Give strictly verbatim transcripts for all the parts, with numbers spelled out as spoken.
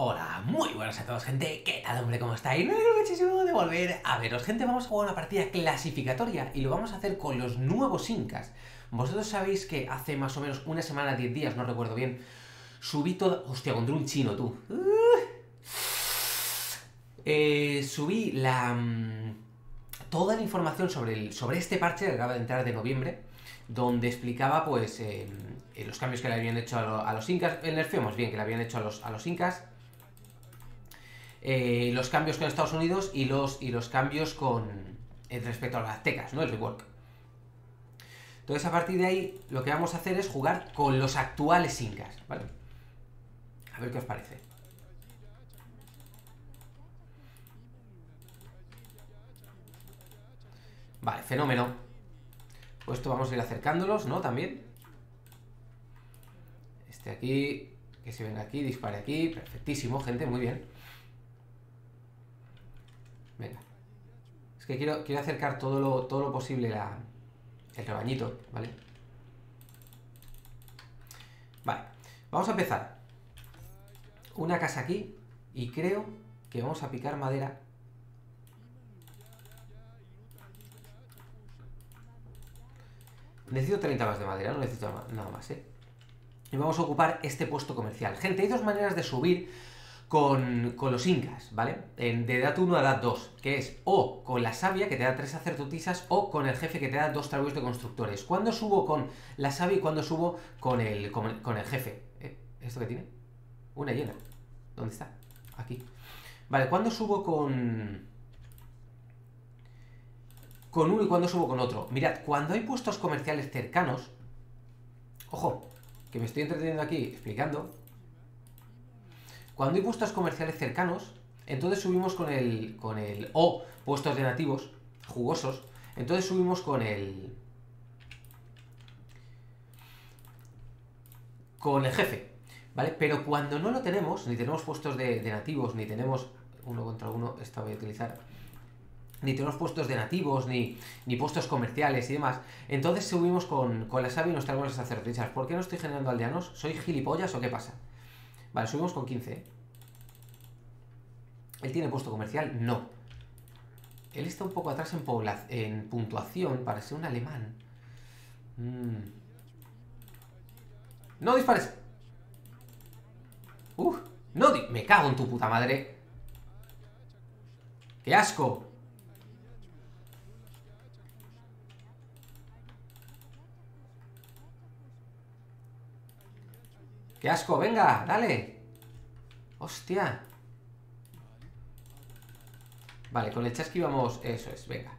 Hola, muy buenas a todos, gente. ¿Qué tal, hombre? ¿Cómo estáis? Me alegro muchísimo de volver a veros, gente. Vamos a jugar una partida clasificatoria y lo vamos a hacer con los Nuevos Incas. Vosotros sabéis que hace más o menos una semana, diez días, no recuerdo bien, subí todo... Hostia, contra un chino, tú. Eh, subí la... toda la información sobre, el, sobre este parche que acaba de entrar de noviembre, donde explicaba, pues, eh, los cambios que le habían hecho a, lo, a los incas, el nerfeo más bien que le habían hecho a los, a los incas, eh, los cambios con Estados Unidos y los, y los cambios con eh, respecto a las aztecas, ¿no? El rework. Entonces, a partir de ahí, lo que vamos a hacer es jugar con los actuales incas, ¿vale? A ver qué os parece. Vale, fenómeno. Pues esto vamos a ir acercándolos, ¿no? También. Este aquí, que se venga aquí, dispare aquí. Perfectísimo, gente, muy bien. Venga. Es que quiero, quiero acercar todo lo, todo lo posible la, el rebañito, ¿vale? Vale, vamos a empezar. Una casa aquí y creo que vamos a picar madera. Necesito treinta más de madera, no necesito nada más, ¿eh? Y vamos a ocupar este puesto comercial. Gente, hay dos maneras de subir con, con los incas, ¿vale? En, de edad uno a edad dos, que es o con la savia, que te da tres sacerdotisas, o con el jefe, que te da dos trabajos de constructores. ¿Cuándo subo con la savia y cuándo subo con el, con el, con el jefe? ¿Eh? ¿Esto qué tiene? Una hiena. ¿Dónde está? Aquí. Vale, ¿cuándo subo con... con uno y cuando subo con otro? Mirad, cuando hay puestos comerciales cercanos... Ojo, que me estoy entreteniendo aquí explicando. Cuando hay puestos comerciales cercanos, entonces subimos con el... con el o, puestos de nativos, jugosos. Entonces subimos con el... con el jefe, ¿vale? Pero cuando no lo tenemos, ni tenemos puestos de, de nativos, ni tenemos... Uno contra uno, esta voy a utilizar... ni tenemos puestos de nativos, ni, ni puestos comerciales y demás. Entonces subimos con, con la savia y nos traemos las sacerdotisas. ¿Por qué no estoy generando aldeanos? ¿Soy gilipollas o qué pasa? Vale, subimos con quince. ¿Él tiene puesto comercial? No. Él está un poco atrás en, en puntuación para ser un alemán. Mm. ¡No dispares! ¡Uf! ¡No di ¡Me cago en tu puta madre! ¡Qué asco! ¡Qué asco! ¡Venga! ¡Dale! ¡Hostia! Vale, con el chasqui vamos... Eso es, venga.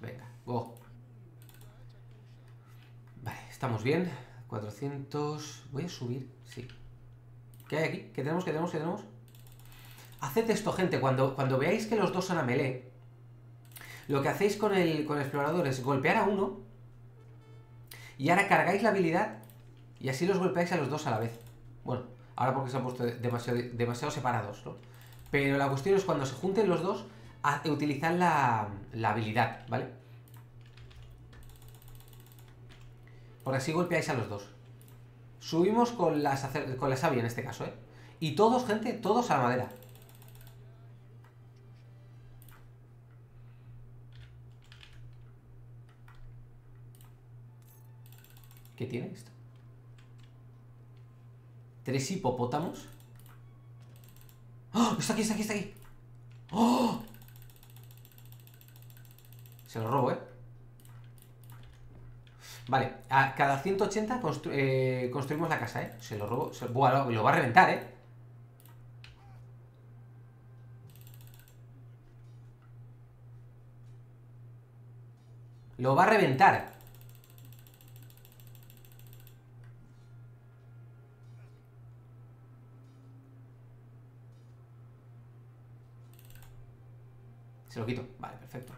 Venga, go. Vale, estamos bien. cuatrocientos... Voy a subir, sí. ¿Qué hay aquí? ¿Qué tenemos? ¿Qué tenemos? ¿Qué tenemos? Haced esto, gente, cuando, cuando veáis que los dos son a melee, lo que hacéis con el, con el explorador es golpear a uno y ahora cargáis la habilidad y así los golpeáis a los dos a la vez. Bueno, ahora porque se han puesto demasiado, demasiado separados, ¿no? Pero la cuestión es cuando se junten los dos, utilizad la, la habilidad, ¿vale? Porque así golpeáis a los dos. Subimos con la, con la savia en este caso, ¿eh? Y todos, gente, todos a la madera. ¿Qué tiene esto? Tres hipopótamos. ¡Oh! ¡Está aquí, está aquí, está aquí! ¡Oh! Se lo robo, ¿eh? Vale, a cada ciento ochenta constru eh, construimos la casa, ¿eh? Se lo robo. Se... Buah, lo, lo va a reventar, ¿eh? Lo va a reventar. Se lo quito. Vale, perfecto.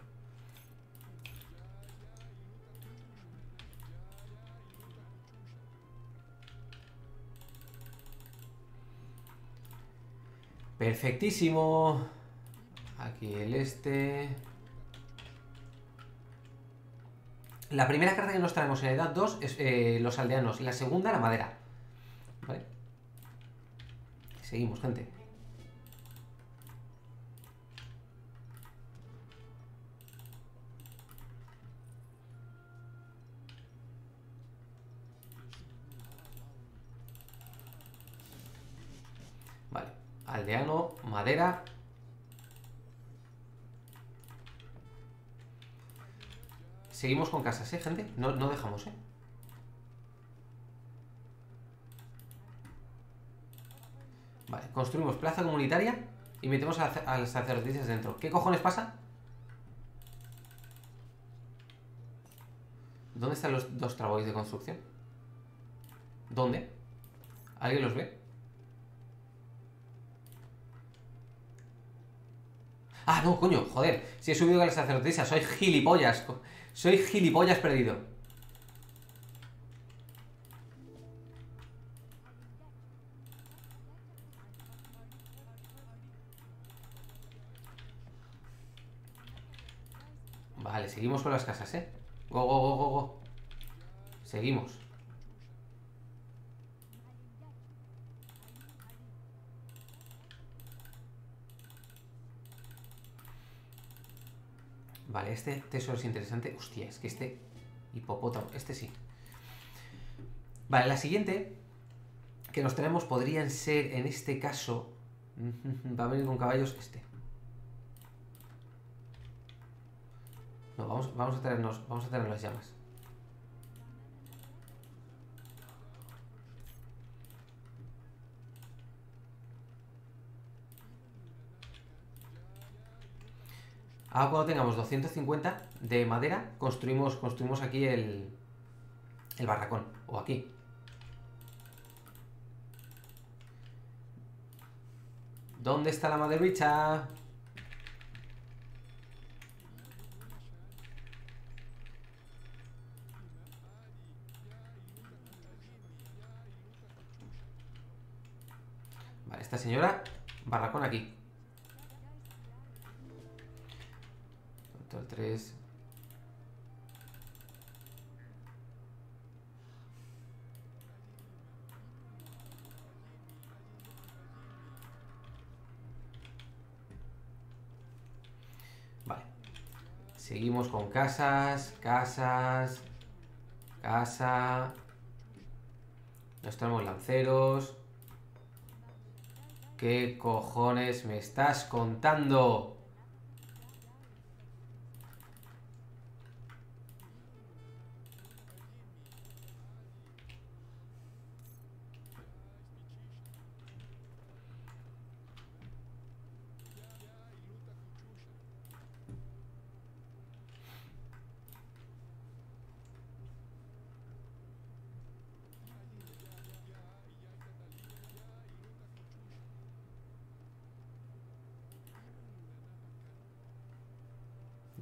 Perfectísimo. Aquí el este. La primera carta que nos traemos en la edad dos es eh, los aldeanos, y la segunda la madera. Vale. Seguimos, gente. Vale, aldeano, madera. Seguimos con casas, ¿eh, gente? No, no dejamos, ¿eh? Vale, construimos plaza comunitaria y metemos a, a las sacerdotisas dentro. ¿Qué cojones pasa? ¿Dónde están los dos trabajos de construcción? ¿Dónde? ¿Alguien los ve? Ah, no, coño, joder. Si he subido a las sacerdotisas, soy gilipollas. Soy gilipollas perdido. Vale, seguimos con las casas, ¿eh? Go, go, go, go, go. Seguimos. Vale, este tesoro es interesante. Hostia, es que este hipopótamo, este sí. Vale, la siguiente que nos traemos podrían ser, en este caso, va a venir con caballos este. No, vamos, vamos a traernos, vamos a traer las llamas. Ahora cuando tengamos doscientos cincuenta de madera, construimos, construimos aquí el, el barracón, o aquí. ¿Dónde está la madericha? Vale, esta señora, barracón aquí. tres. Vale. Seguimos con casas, casas, casa. Nos traemos lanceros. ¿Qué cojones me estás contando?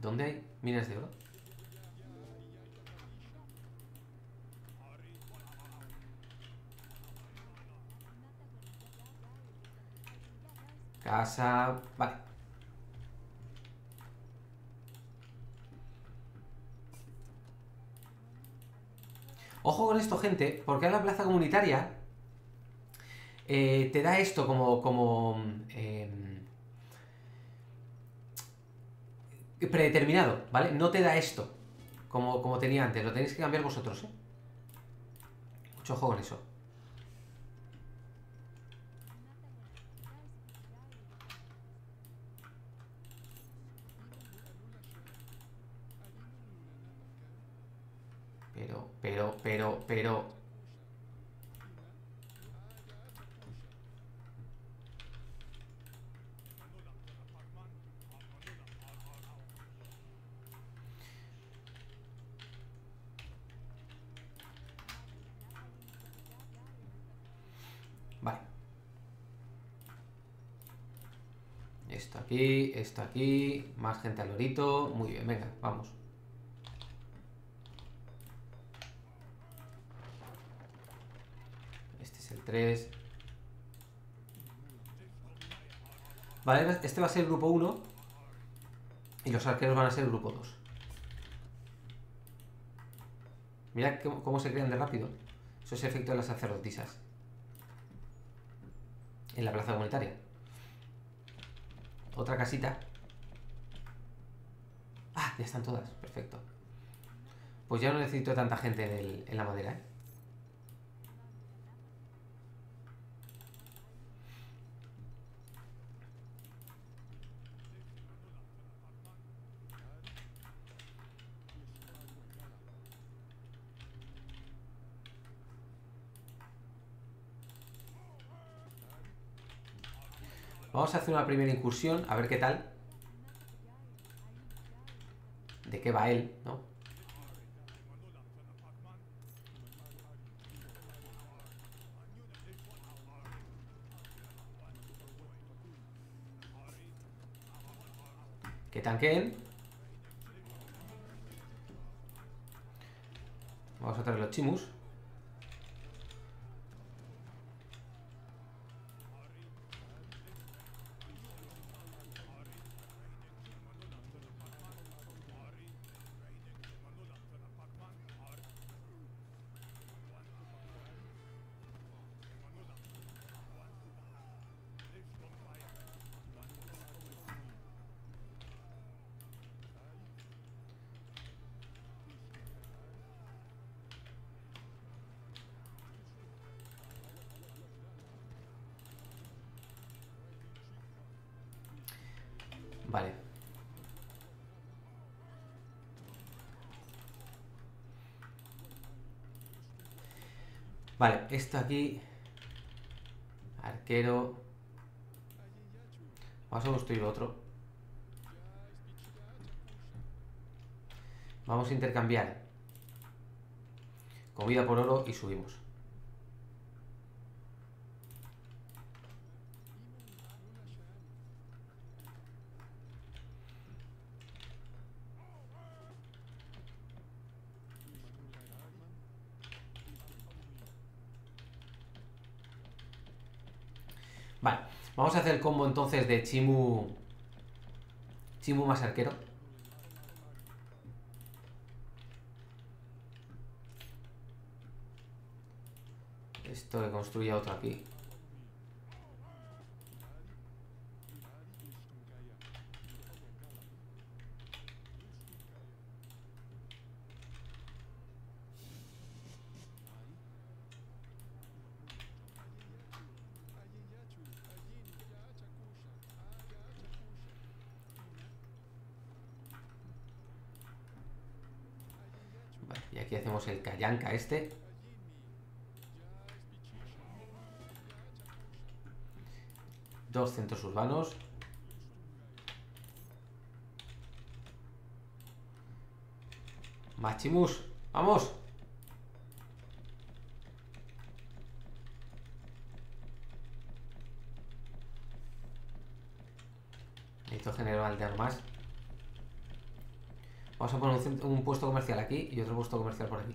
¿Dónde hay minas de oro? Casa... Vale. Ojo con esto, gente, porque a la plaza comunitaria eh, te da esto como... como eh, predeterminado, ¿vale? No te da esto como, como tenía antes, lo tenéis que cambiar vosotros, ¿eh? Mucho ojo con eso. Pero, pero, pero, pero... Esto aquí, esto aquí, más gente al lorito. Muy bien, venga, vamos. Este es el tres. Vale, este va a ser el grupo uno. Y los arqueros van a ser el grupo dos. Mirad cómo, cómo se crean de rápido. Eso es efecto de las sacerdotisas en la plaza comunitaria. Otra casita. Ah, ya están todas, perfecto. Pues ya no necesito tanta gente en, el, en la madera, ¿eh? Vamos a hacer una primera incursión, a ver qué tal. ¿De qué va él, no? Que tanqueen. Vamos a traer los chimus. Vale. Vale, esto aquí. Arquero. Vamos a construir otro. Vamos a intercambiar comida por oro y subimos. Vale, vamos a hacer el combo entonces de Chimu Chimu más arquero. Esto le construye otro aquí. Y aquí hacemos el Kayanka este. Dos centros urbanos. Machimus, vamos. Necesito generar aldeano más. Vamos a poner un, centro, un puesto comercial aquí y otro puesto comercial por aquí.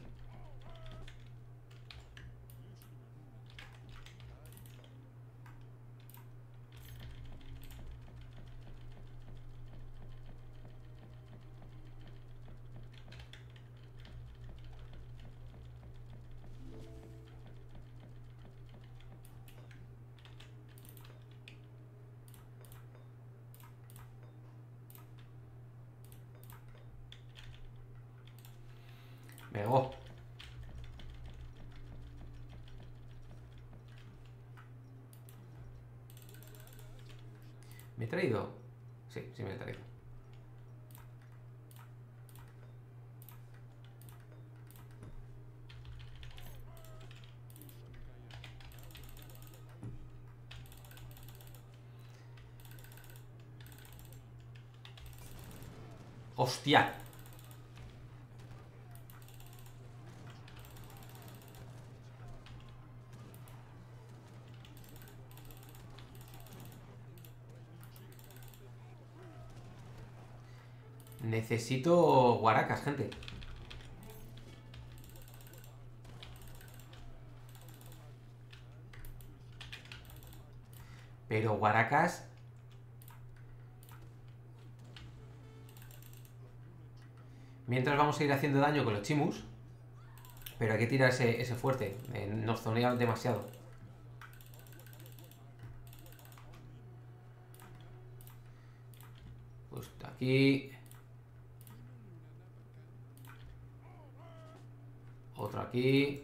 Pegó. ¿Me he traído? Sí, sí me he traído. ¡Hostia! Necesito guaracas, gente. Pero guaracas. Mientras vamos a ir haciendo daño con los chimus. Pero hay que tirar ese, ese fuerte. Eh, nos zonea demasiado. Pues aquí. Otro aquí.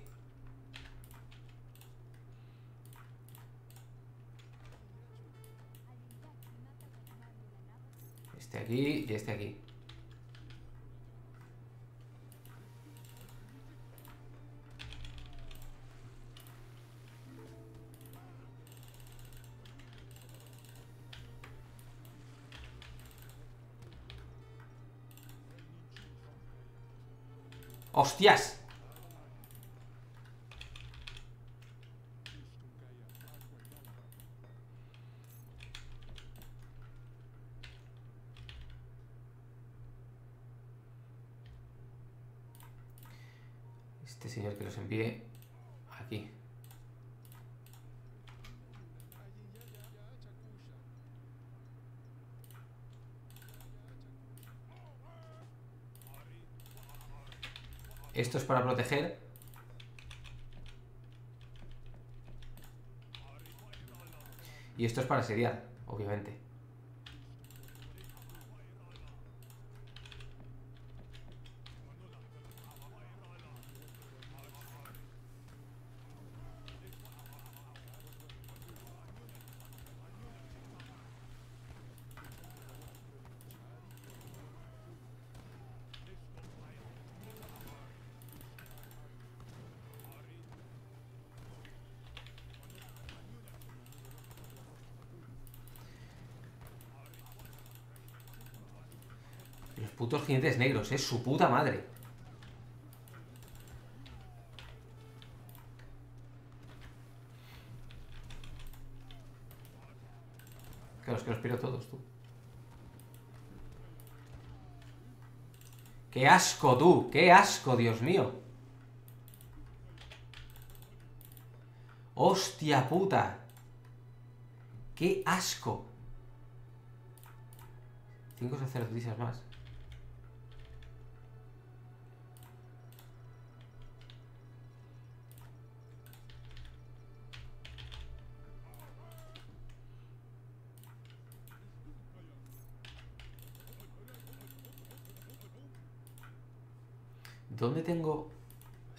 Este aquí y este aquí. ¡Hostias! Este señor que los envíe aquí. Esto es para proteger. Y esto es para asediar, obviamente. Putos jinetes negros, es su puta madre. Claro, es que los pierdo todos, tú. ¡Qué asco, tú! ¡Qué asco, Dios mío! ¡Hostia puta! ¡Qué asco! Cinco sacerdotisas más. ¿Dónde tengo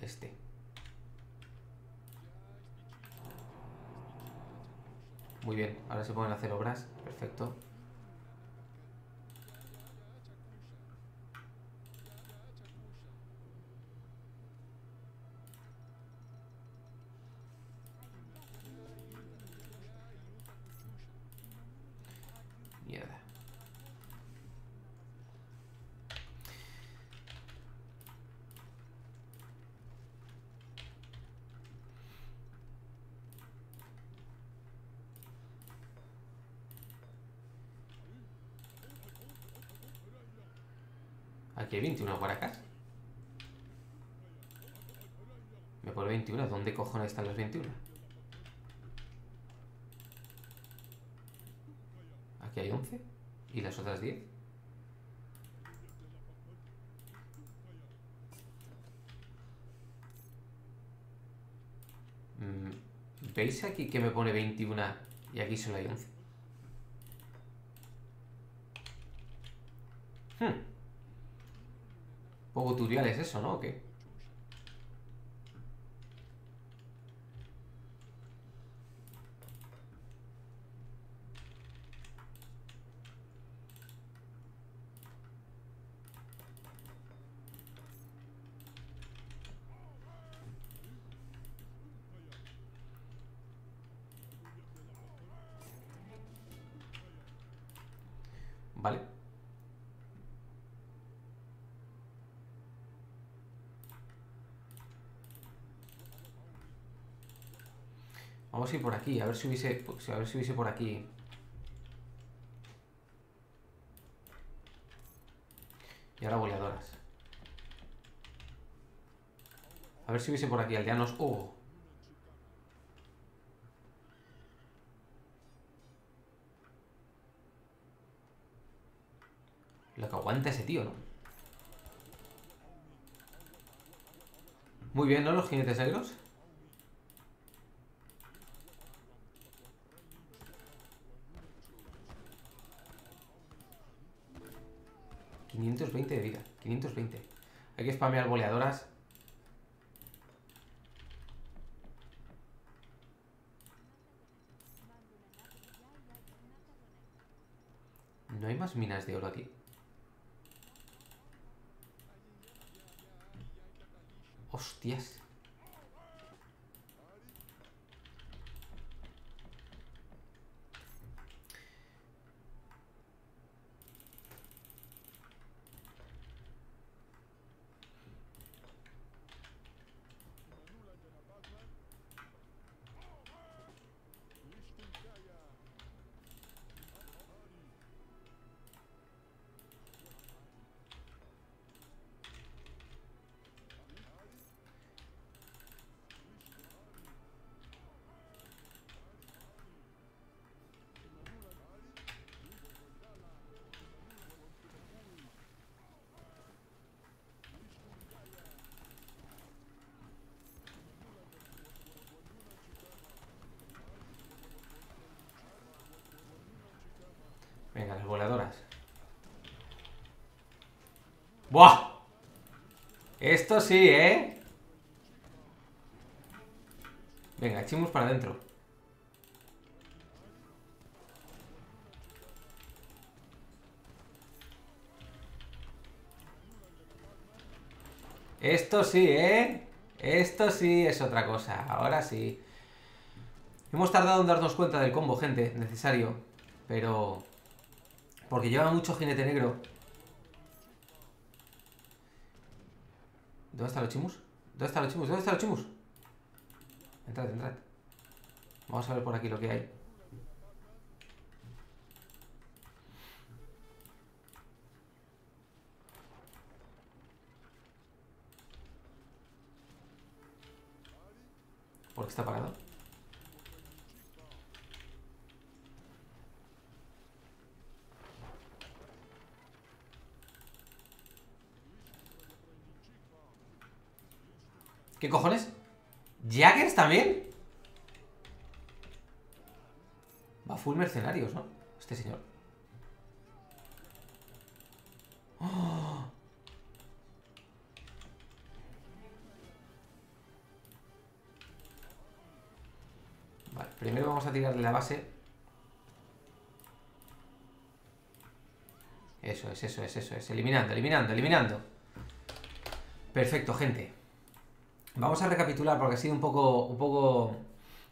este? Muy bien, ahora se pueden hacer obras. Perfecto. Mierda. Aquí hay veintiuna guaracas. Me pone veintiuna. ¿Dónde cojones están los veintiuna? Aquí hay once. ¿Y las otras diez? ¿Veis aquí que me pone veintiuna y aquí solo hay once? Hmm. Poco tutorial es eso, ¿no? ¿O qué? Vale. Vamos a ir por aquí, a ver si hubiese, a ver si hubiese por aquí. Y ahora boleadoras. A ver si hubiese por aquí aldeanos. Oh. Lo que aguanta ese tío, ¿no? Muy bien, ¿no? Los jinetes negros. quinientos veinte de vida. quinientos veinte. Hay que spamear boleadoras. ¿No hay más minas de oro aquí? Hostias. Venga, las voladoras. ¡Buah! Esto sí, ¿eh? Venga, echemos para adentro. Esto sí, ¿eh? Esto sí es otra cosa. Ahora sí. Hemos tardado en darnos cuenta del combo, gente. Necesario. Pero... porque lleva mucho jinete negro. ¿Dónde están los chimus? ¿Dónde están los chimus? ¿Dónde están los chimus? Entrad, entrad. Vamos a ver por aquí lo que hay. ¿Por qué está parado? ¿Qué cojones? ¿Jaggers también? Va full mercenarios, ¿no? Este señor. ¡Oh! Vale, primero vamos a tirarle la base. Eso es, eso es, eso es. Eliminando, eliminando, eliminando. Perfecto, gente. Vamos a recapitular porque ha sido un poco, un poco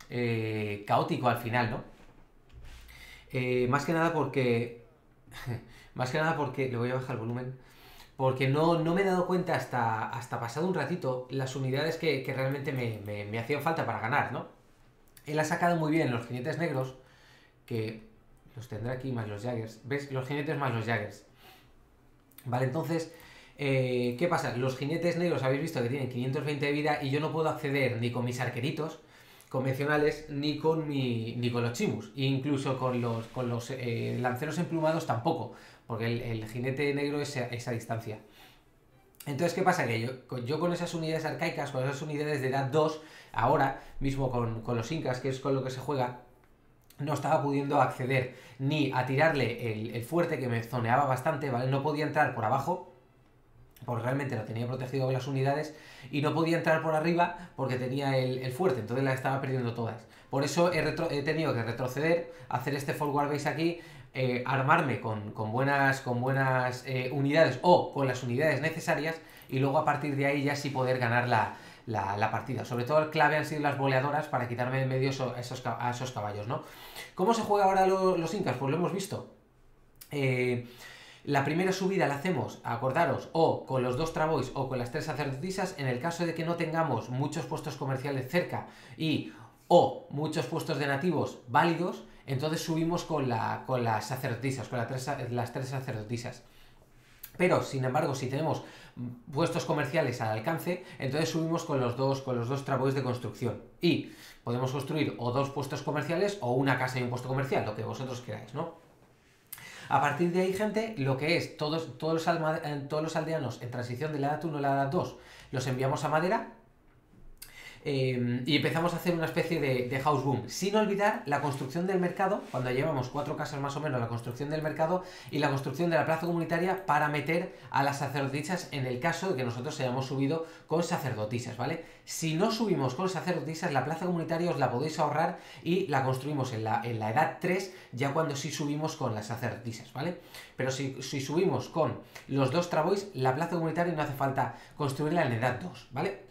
eh, caótico al final, ¿no? Eh, más que nada porque... más que nada porque... Le voy a bajar el volumen. Porque no, no me he dado cuenta hasta, hasta pasado un ratito las unidades que, que realmente me, me, me hacían falta para ganar, ¿no? Él ha sacado muy bien los jinetes negros, que los tendrá aquí más los jaggers. ¿Ves? Los jinetes más los jaggers. Vale, entonces... Eh, ¿qué pasa? Los jinetes negros habéis visto que tienen quinientos veinte de vida y yo no puedo acceder ni con mis arqueritos convencionales ni con, mi, ni con los chimus, e incluso con los, con los eh, lanceros emplumados tampoco, porque el, el jinete negro es a esa distancia. Entonces, ¿qué pasa? Que yo, yo con esas unidades arcaicas, con esas unidades de edad dos, ahora mismo con, con los incas, que es con lo que se juega, no estaba pudiendo acceder ni a tirarle el, el fuerte, que me zoneaba bastante, ¿vale? No podía entrar por abajo, porque realmente lo tenía protegido con las unidades, y no podía entrar por arriba porque tenía el, el fuerte, entonces las estaba perdiendo todas. Por eso he, retro he tenido que retroceder, hacer este forward base aquí, eh, armarme con, con buenas, con buenas eh, unidades o con las unidades necesarias, y luego a partir de ahí ya sí poder ganar la, la, la partida. Sobre todo el clave han sido las boleadoras para quitarme de en medio eso, esos, a esos caballos, ¿no? ¿Cómo se juega ahora lo, los incas? Pues lo hemos visto. Eh... La primera subida la hacemos, acordaros, o con los dos travois o con las tres sacerdotisas, en el caso de que no tengamos muchos puestos comerciales cerca y o muchos puestos de nativos válidos, entonces subimos con, la, con las sacerdotisas, con la tres, las tres sacerdotisas. Pero, sin embargo, si tenemos puestos comerciales al alcance, entonces subimos con los dos, con los dos travois de construcción. Y podemos construir o dos puestos comerciales o una casa y un puesto comercial, lo que vosotros queráis, ¿no? A partir de ahí, gente, lo que es, todos, todos, los, alma, todos los aldeanos en transición de la edad uno a la edad dos los enviamos a madera eh, y empezamos a hacer una especie de, de house boom, sin olvidar la construcción del mercado, cuando llevamos cuatro casas más o menos, la construcción del mercado y la construcción de la plaza comunitaria para meter a las sacerdotisas en el caso de que nosotros hayamos subido con sacerdotisas, ¿vale? Si no subimos con sacerdotisas, la plaza comunitaria os la podéis ahorrar y la construimos en la, en la edad tres, ya cuando sí subimos con las sacerdotisas, ¿vale? Pero si, si subimos con los dos travois, la plaza comunitaria no hace falta construirla en edad dos, ¿vale?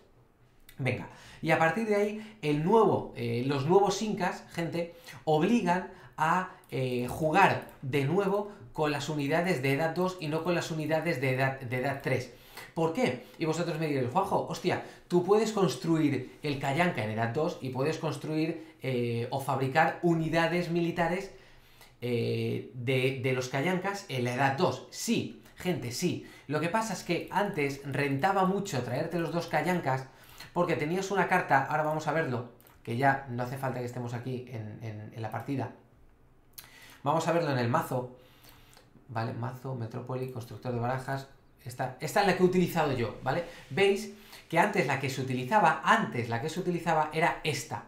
Venga, y a partir de ahí, el nuevo, eh, los nuevos incas, gente, obligan a eh, jugar de nuevo con las unidades de edad dos y no con las unidades de edad, de edad tres. ¿Por qué? Y vosotros me diréis, Juanjo, hostia, tú puedes construir el Cayanca en edad dos y puedes construir eh, o fabricar unidades militares eh, de, de los Cayancas en la edad dos. Sí, gente, sí. Lo que pasa es que antes rentaba mucho traerte los dos Cayancas porque tenías una carta, ahora vamos a verlo, que ya no hace falta que estemos aquí en, en, en la partida. Vamos a verlo en el mazo, ¿vale? Mazo, metrópoli, constructor de barajas. Esta, esta es la que he utilizado yo, ¿vale? Veis que antes la que se utilizaba, antes la que se utilizaba era esta.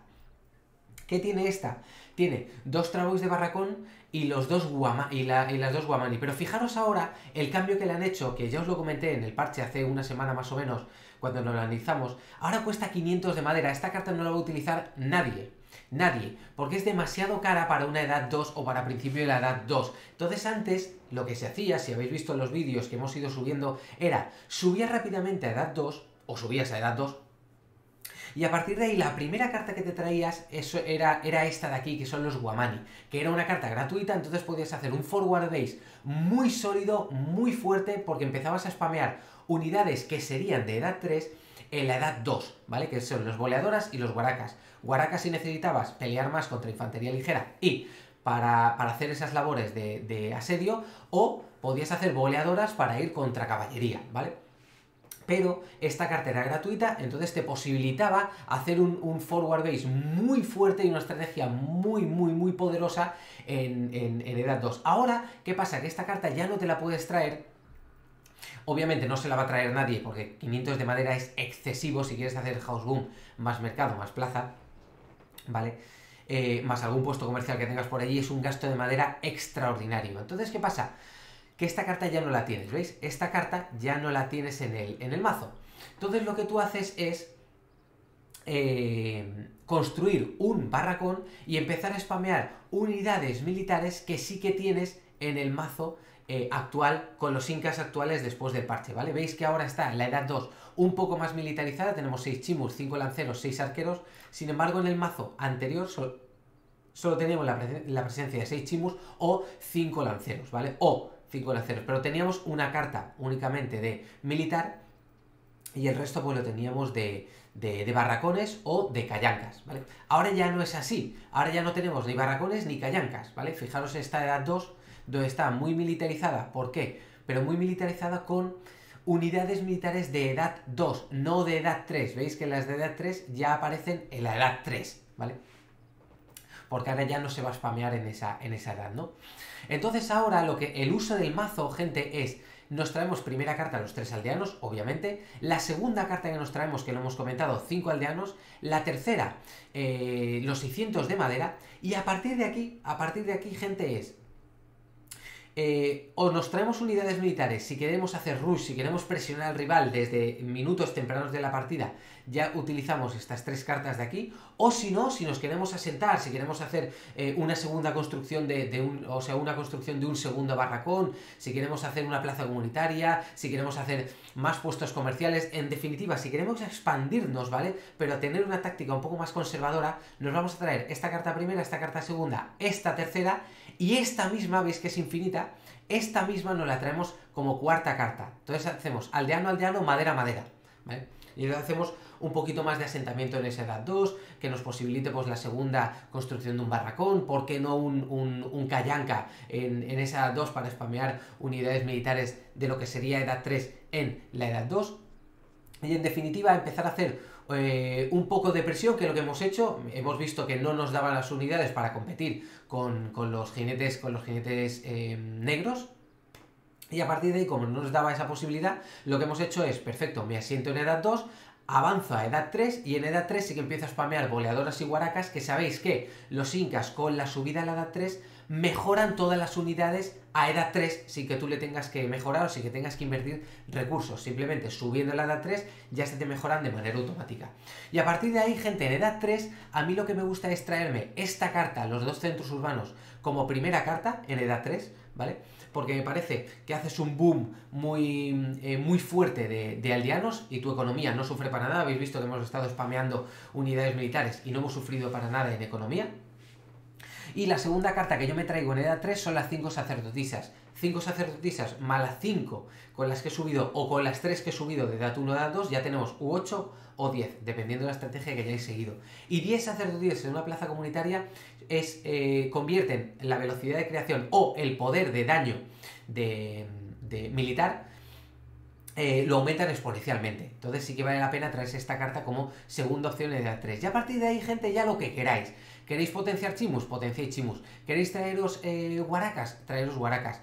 ¿Qué tiene esta? Tiene dos travois de barracón y, los dos guama, y, la, y las dos guamani. Pero fijaros ahora el cambio que le han hecho, que ya os lo comenté en el parche hace una semana más o menos, cuando nos lo analizamos. Ahora cuesta quinientos de madera. Esta carta no la va a utilizar nadie. Nadie, porque es demasiado cara para una edad dos o para principio de la edad dos. Entonces antes lo que se hacía, si habéis visto en los vídeos que hemos ido subiendo, era subías rápidamente a edad dos o subías a edad dos y a partir de ahí la primera carta que te traías eso era, era esta de aquí, que son los Guamani, que era una carta gratuita, entonces podías hacer un forward base muy sólido, muy fuerte, porque empezabas a spamear unidades que serían de edad tres en la edad dos, ¿vale? Que son los boleadoras y los guaracas. Guaracas si necesitabas pelear más contra infantería ligera y para, para hacer esas labores de, de asedio, o podías hacer boleadoras para ir contra caballería, ¿vale? Pero esta carta era gratuita, entonces te posibilitaba hacer un, un forward base muy fuerte y una estrategia muy, muy, muy poderosa en, en, en edad dos. Ahora, ¿qué pasa? Que esta carta ya no te la puedes traer. Obviamente no se la va a traer nadie porque quinientos de madera es excesivo si quieres hacer house boom, más mercado, más plaza, ¿vale? Eh, más algún puesto comercial que tengas por allí, es un gasto de madera extraordinario. Entonces, ¿qué pasa? Que esta carta ya no la tienes, ¿veis? Esta carta ya no la tienes en el, en el mazo. Entonces lo que tú haces es eh, construir un barracón y empezar a spamear unidades militares que sí que tienes en el mazo Eh, actual, con los incas actuales después del parche, ¿vale? Veis que ahora está en la edad dos un poco más militarizada, tenemos seis chimus, cinco lanceros, seis arqueros, sin embargo en el mazo anterior sol solo teníamos la, pre la presencia de seis chimus o cinco lanceros, ¿vale? O cinco lanceros, pero teníamos una carta únicamente de militar y el resto pues lo teníamos de, de, de barracones o de cayancas, ¿vale? Ahora ya no es así, ahora ya no tenemos ni barracones ni cayancas, ¿vale? Fijaros en esta edad dos donde está muy militarizada. ¿Por qué? Pero muy militarizada con unidades militares de edad dos, no de edad tres. Veis que las de edad tres ya aparecen en la edad tres, ¿vale? Porque ahora ya no se va a spamear en esa, en esa edad, ¿no? Entonces ahora lo que el uso del mazo, gente, es... Nos traemos primera carta a los tres aldeanos, obviamente. La segunda carta que nos traemos, que lo hemos comentado, cinco aldeanos. La tercera, eh, los seiscientos de madera. Y a partir de aquí, a partir de aquí, gente, es... Eh, o nos traemos unidades militares, si queremos hacer rush, si queremos presionar al rival desde minutos tempranos de la partida, ya utilizamos estas tres cartas de aquí, o si no, si nos queremos asentar, si queremos hacer eh, una segunda construcción de, de un, o sea, una construcción de un segundo barracón, si queremos hacer una plaza comunitaria, si queremos hacer más puestos comerciales, en definitiva, si queremos expandirnos, ¿vale? Pero tener una táctica un poco más conservadora, nos vamos a traer esta carta primera, esta carta segunda, esta tercera, y esta misma, veis que es infinita, esta misma nos la traemos como cuarta carta. Entonces hacemos aldeano, aldeano, madera, madera, ¿vale? Y entonces hacemos un poquito más de asentamiento en esa edad dos, que nos posibilite pues la segunda construcción de un barracón, ¿por qué no un, un, un cayanca en, en esa edad dos para spamear unidades militares de lo que sería edad tres en la edad dos? Y en definitiva empezar a hacer eh, un poco de presión, que es lo que hemos hecho. Hemos visto que no nos daban las unidades para competir con, con los jinetes, con los jinetes eh, negros. Y a partir de ahí, como no nos daba esa posibilidad, lo que hemos hecho es, perfecto, me asiento en edad dos, avanzo a edad tres y en edad tres sí que empiezo a spamear boleadoras y huaracas, que sabéis que los incas con la subida a la edad tres mejoran todas las unidades a edad tres sin que tú le tengas que mejorar o sin que tengas que invertir recursos. Simplemente subiendo la edad tres ya se te mejoran de manera automática. Y a partir de ahí, gente, en edad tres a mí lo que me gusta es traerme esta carta, los dos centros urbanos, como primera carta en edad tres, ¿vale? Porque me parece que haces un boom muy, eh, muy fuerte de, de aldeanos y tu economía no sufre para nada. Habéis visto que hemos estado spameando unidades militares y no hemos sufrido para nada en economía. Y la segunda carta que yo me traigo en edad tres son las cinco sacerdotisas. cinco sacerdotisas más las cinco con las que he subido o con las tres que he subido de edad uno a edad dos, ya tenemos u ocho o diez, dependiendo de la estrategia que hayáis seguido. Y diez sacerdotisas en una plaza comunitaria es, eh, convierten la velocidad de creación o el poder de daño de, de militar, Eh, lo aumentan exponencialmente. Entonces sí que vale la pena traerse esta carta como segunda opción en edad tres. Ya a partir de ahí, gente, ya lo que queráis. ¿Queréis potenciar chimus? Potenciéis chimus. ¿Queréis traeros eh, huaracas? Traeros huaracas.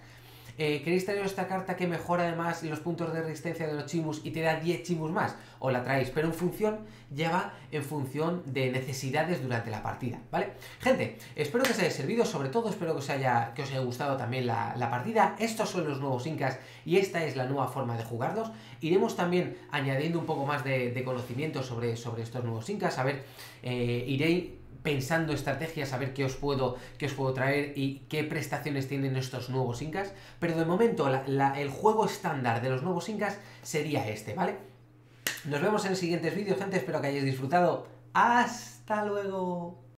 Eh, ¿Queréis traeros esta carta que mejora además los puntos de resistencia de los chimus y te da diez chimus más? O la traéis, pero en función, ya va en función de necesidades durante la partida, ¿vale? Gente, espero que os haya servido, sobre todo espero que os haya, que os haya gustado también la, la partida. Estos son los nuevos incas y esta es la nueva forma de jugarlos. Iremos también añadiendo un poco más de, de conocimiento sobre, sobre estos nuevos incas. A ver, eh, iré pensando estrategias, a ver qué os puedo, qué os puedo traer y qué prestaciones tienen estos nuevos incas, pero de momento la, la, el juego estándar de los nuevos incas sería este, ¿vale? Nos vemos en los siguientes vídeos, gente, espero que hayáis disfrutado. ¡Hasta luego!